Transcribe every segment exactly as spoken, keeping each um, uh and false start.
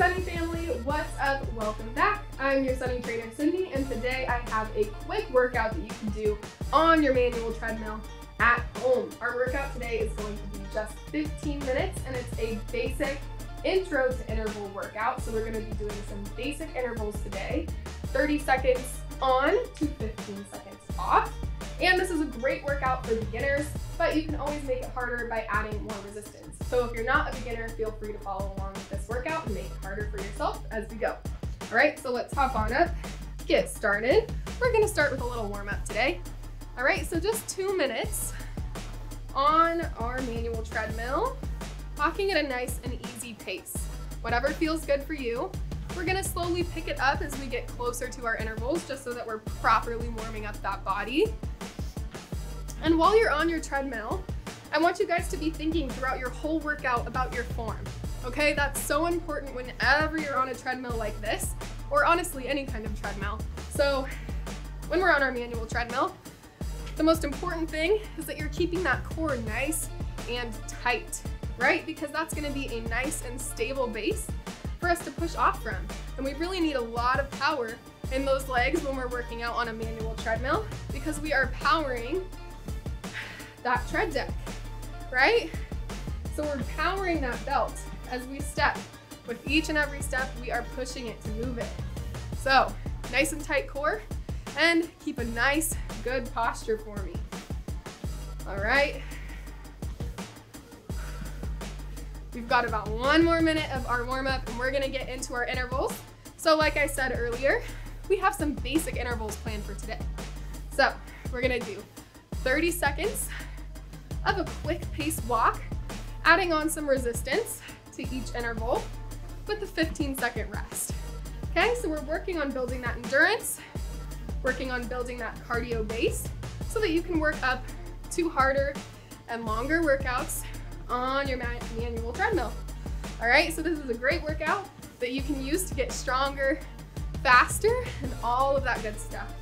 Sunny family, what's up? Welcome back. I'm your Sunny trainer, Sydney, and today I have a quick workout that you can do on your manual treadmill at home. Our workout today is going to be just fifteen minutes, and it's a basic intro to interval workout. So we're going to be doing some basic intervals today, thirty seconds on to fifteen seconds off. And this is a great workout for beginners, but you can always make it harder by adding more resistance. So if you're not a beginner, feel free to follow along with this workout and make it harder for yourself as we go. All right, so let's hop on up, get started. We're gonna start with a little warm up today. All right, so just two minutes on our manual treadmill, walking at a nice and easy pace. Whatever feels good for you. We're gonna slowly pick it up as we get closer to our intervals, just so that we're properly warming up that body. And while you're on your treadmill, I want you guys to be thinking throughout your whole workout about your form, okay? That's so important whenever you're on a treadmill like this, or honestly, any kind of treadmill. So when we're on our manual treadmill, the most important thing is that you're keeping that core nice and tight, right? Because that's gonna be a nice and stable base for us to push off from. And we really need a lot of power in those legs when we're working out on a manual treadmill, because we are powering that tread deck, right? So we're powering that belt as we step. With each and every step, we are pushing it to move it. So nice and tight core, and keep a nice, good posture for me. All right. We've got about one more minute of our warm up, and we're gonna get into our intervals. So like I said earlier, we have some basic intervals planned for today. So we're gonna do thirty seconds of a quick pace walk, adding on some resistance to each interval with the fifteen second rest. Okay, so we're working on building that endurance, working on building that cardio base so that you can work up to harder and longer workouts on your manual treadmill. All right, so this is a great workout that you can use to get stronger, faster, and all of that good stuff.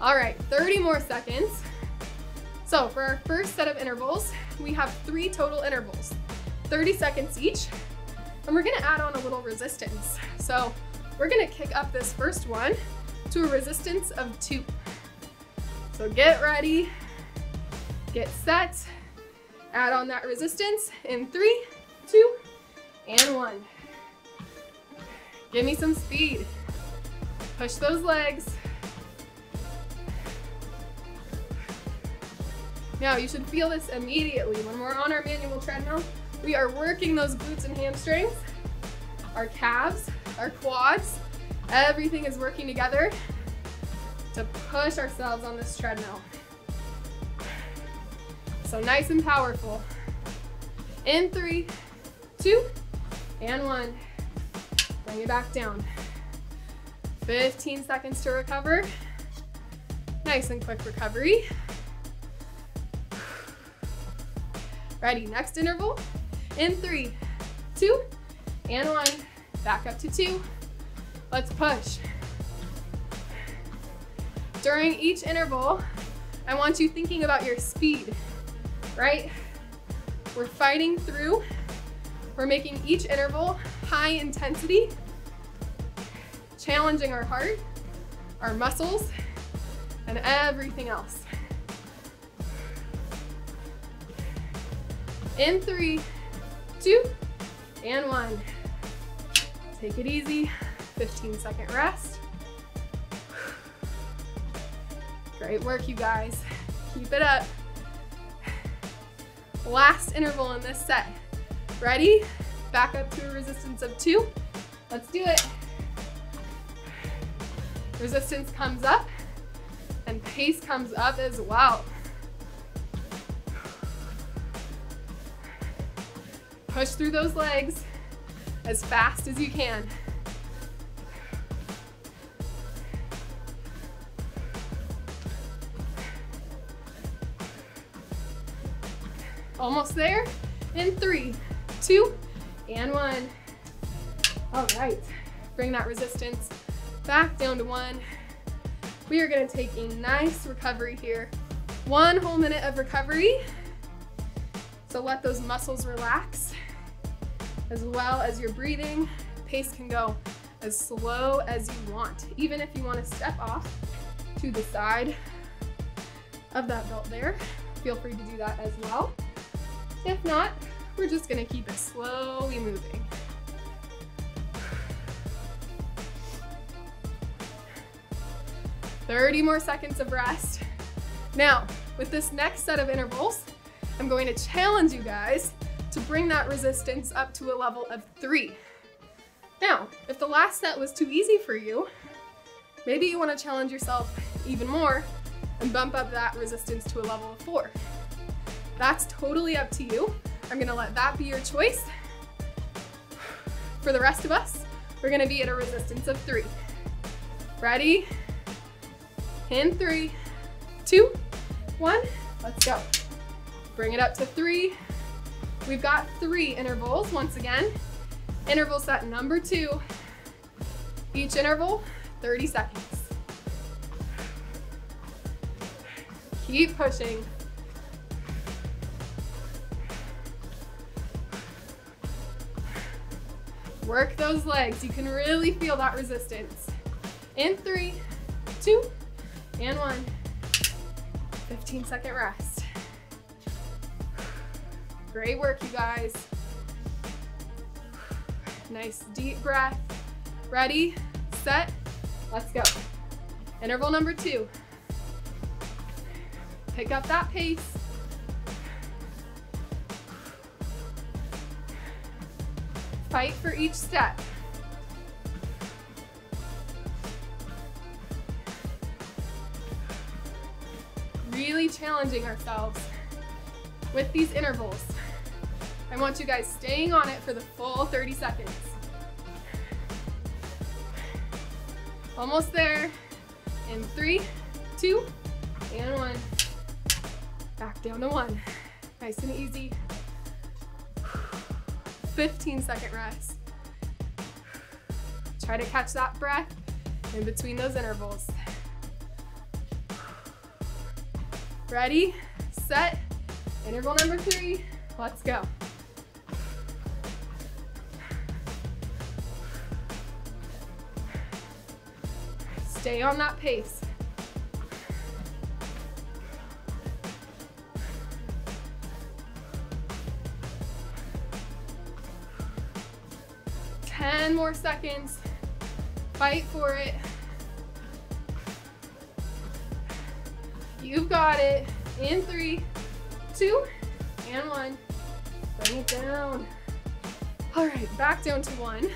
All right, thirty more seconds. So for our first set of intervals, we have three total intervals, thirty seconds each, and we're gonna add on a little resistance. So we're gonna kick up this first one to a resistance of two. So get ready, get set, add on that resistance in three, two, and one. Give me some speed, push those legs. Now you should feel this immediately. When we're on our manual treadmill, we are working those glutes and hamstrings, our calves, our quads, everything is working together to push ourselves on this treadmill. So nice and powerful. In three, two, and one. Bring it back down. fifteen seconds to recover. Nice and quick recovery. Ready, next interval, in three, two, and one. Back up to two, let's push. During each interval, I want you thinking about your speed, right? We're fighting through, we're making each interval high intensity, challenging our heart, our muscles, and everything else. In three, two, and one. Take it easy, fifteen second rest. Great work, you guys, keep it up. Last interval in this set. Ready? Back up to a resistance of two. Let's do it. Resistance comes up and pace comes up as well. Push through those legs as fast as you can. Almost there. In three, two, and one. All right, bring that resistance back down to one. We are gonna take a nice recovery here. One whole minute of recovery. So let those muscles relax. as well as your breathing. Pace can go as slow as you want. Even if you want to step off to the side of that belt there, feel free to do that as well. If not, we're just going to keep it slowly moving. thirty more seconds of rest. Now, with this next set of intervals, I'm going to challenge you guys to bring that resistance up to a level of three. Now, if the last set was too easy for you, maybe you want to challenge yourself even more and bump up that resistance to a level of four. That's totally up to you. I'm going to let that be your choice. For the rest of us, we're going to be at a resistance of three. Ready? In three, two, one, let's go. Bring it up to three. We've got three intervals once again. Interval set number two. Each interval, thirty seconds. Keep pushing. Work those legs. You can really feel that resistance. In three, two, and one. fifteen second rest. Great work, you guys. Nice deep breath. Ready, set, let's go. Interval number two. Pick up that pace. Fight for each step. Really challenging ourselves with these intervals. I want you guys staying on it for the full thirty seconds. Almost there. In three, two, and one. Back down to one. Nice and easy. fifteen second rest. Try to catch that breath in between those intervals. Ready, set, interval number three, let's go. Stay on that pace. ten more seconds, fight for it. You've got it. In three, two, and one. Bring it down. All right, back down to one.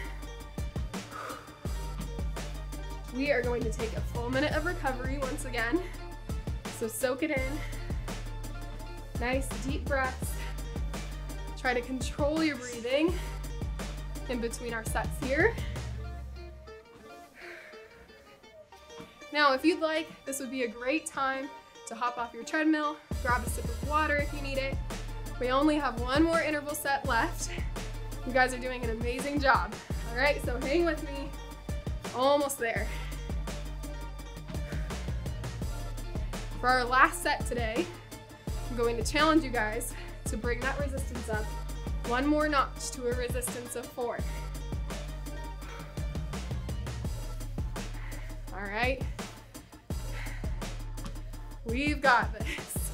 We are going to take a full minute of recovery once again. So soak it in. Nice deep breaths. Try to control your breathing in between our sets here. Now, if you'd like, this would be a great time to hop off your treadmill, grab a sip of water if you need it. We only have one more interval set left. You guys are doing an amazing job. All right, so hang with me. Almost there. For our last set today, I'm going to challenge you guys to bring that resistance up one more notch to a resistance of four. All right. We've got this.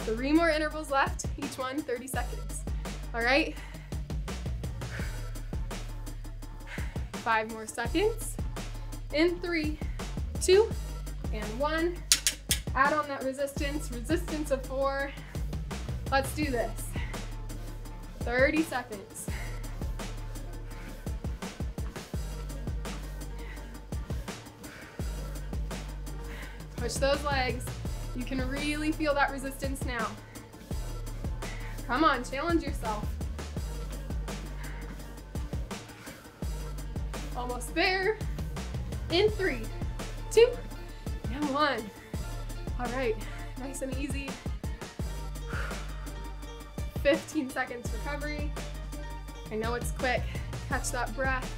Three more intervals left, each one thirty seconds. All right. Five more seconds. In three, two, and one. Add on that resistance, resistance of four. Let's do this. thirty seconds. Push those legs. You can really feel that resistance now. Come on, challenge yourself. Almost there. In three, two, and one. All right, nice and easy. fifteen seconds recovery. I know it's quick. Catch that breath.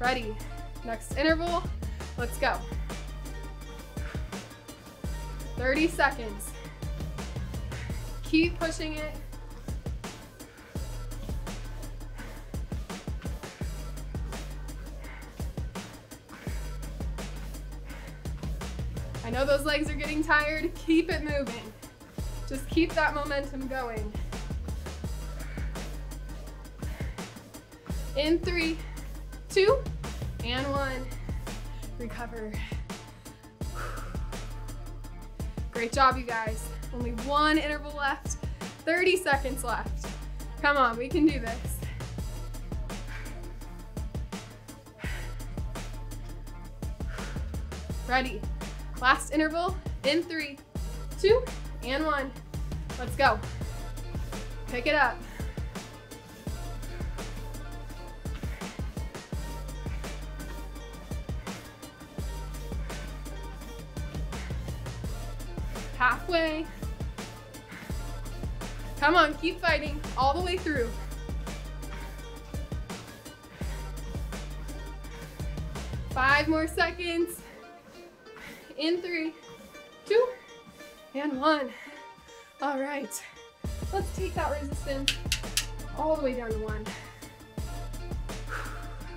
Ready. Next interval. Let's go. thirty seconds. Keep pushing it. know those legs are getting tired. Keep it moving. Just keep that momentum going. In three, two, and one. Recover. Great job, you guys. Only one interval left. thirty seconds left. Come on, we can do this. Ready. Last interval in three, two, and one. Let's go. Pick it up. Halfway. Come on, keep fighting all the way through. Five more seconds. In three, two, and one. All right, let's take that resistance all the way down to one.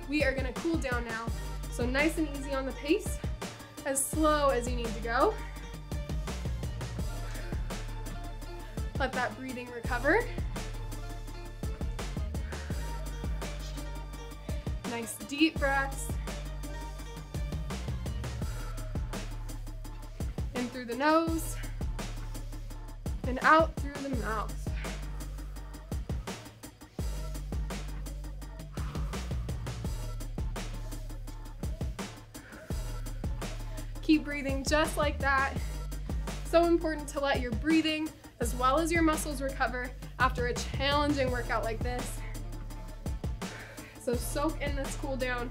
We are gonna cool down now. So nice and easy on the pace, as slow as you need to go. Let that breathing recover. Nice deep breaths. In through the nose and out through the mouth. Keep breathing just like that. So important to let your breathing as well as your muscles recover after a challenging workout like this. So soak in this cool down.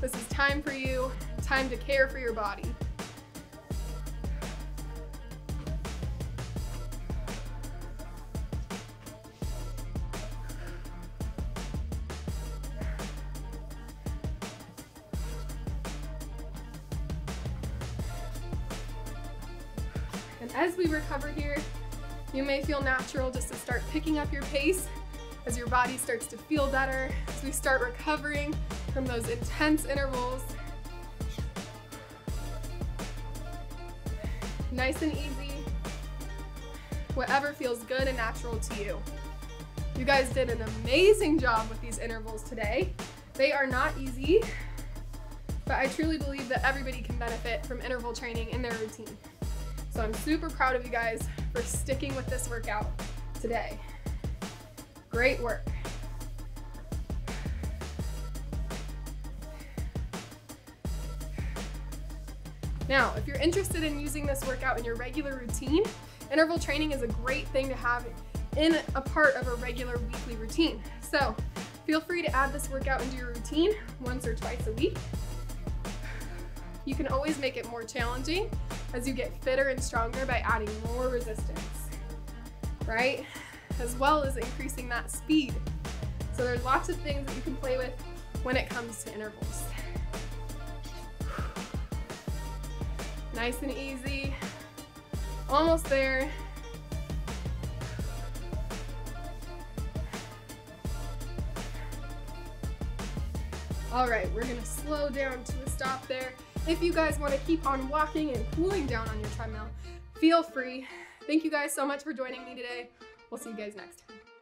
This is time for you, time to care for your body. And as we recover here, you may feel natural just to start picking up your pace as your body starts to feel better, as we start recovering from those intense intervals. Nice and easy, whatever feels good and natural to you. You guys did an amazing job with these intervals today. They are not easy, but I truly believe that everybody can benefit from interval training in their routine. So I'm super proud of you guys for sticking with this workout today. Great work. Now, if you're interested in using this workout in your regular routine, interval training is a great thing to have in a part of a regular weekly routine. So feel free to add this workout into your routine once or twice a week. You can always make it more challenging as you get fitter and stronger by adding more resistance, right? As well as increasing that speed. So there's lots of things that you can play with when it comes to intervals. Nice and easy. Almost there. All right, we're gonna slow down to a stop there. If you guys want to keep on walking and cooling down on your treadmill, feel free. Thank you guys so much for joining me today. We'll see you guys next time.